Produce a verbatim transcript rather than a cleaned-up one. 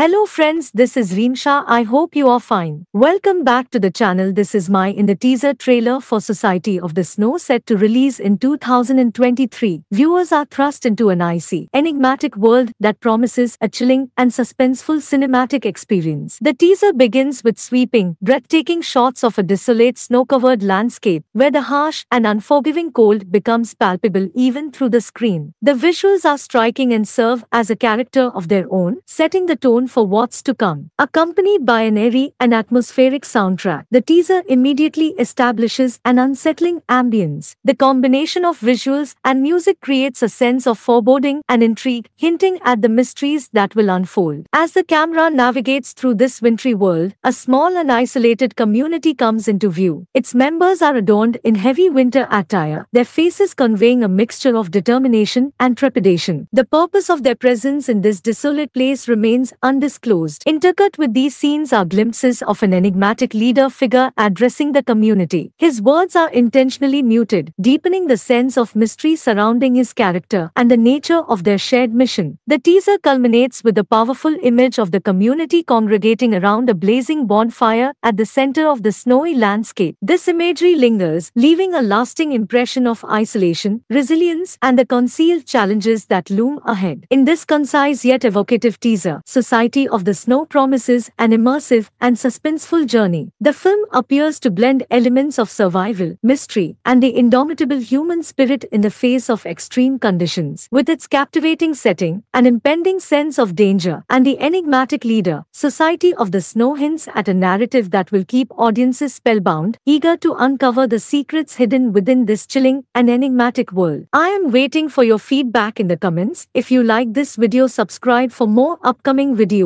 Hello friends, this is Reem Shah. I hope you are fine. Welcome back to the channel. This is my in the teaser trailer for Society of the Snow, set to release in two thousand twenty-three. Viewers are thrust into an icy, enigmatic world that promises a chilling and suspenseful cinematic experience. The teaser begins with sweeping, breathtaking shots of a desolate snow-covered landscape where the harsh and unforgiving cold becomes palpable even through the screen. The visuals are striking and serve as a character of their own, setting the tone for what's to come. Accompanied by an airy and atmospheric soundtrack, the teaser immediately establishes an unsettling ambience. The combination of visuals and music creates a sense of foreboding and intrigue, hinting at the mysteries that will unfold. As the camera navigates through this wintry world, a small and isolated community comes into view. Its members are adorned in heavy winter attire, their faces conveying a mixture of determination and trepidation. The purpose of their presence in this desolate place remains undisclosed. Undisclosed. Intercut with these scenes are glimpses of an enigmatic leader figure addressing the community. His words are intentionally muted, deepening the sense of mystery surrounding his character and the nature of their shared mission. The teaser culminates with a powerful image of the community congregating around a blazing bonfire at the center of the snowy landscape. This imagery lingers, leaving a lasting impression of isolation, resilience, and the concealed challenges that loom ahead. In this concise yet evocative teaser, Society of the Snow promises an immersive and suspenseful journey. The film appears to blend elements of survival, mystery, and the indomitable human spirit in the face of extreme conditions. With its captivating setting, an impending sense of danger, and the enigmatic leader, Society of the Snow hints at a narrative that will keep audiences spellbound, eager to uncover the secrets hidden within this chilling and enigmatic world. I am waiting for your feedback in the comments. If you like this video, subscribe for more upcoming videos.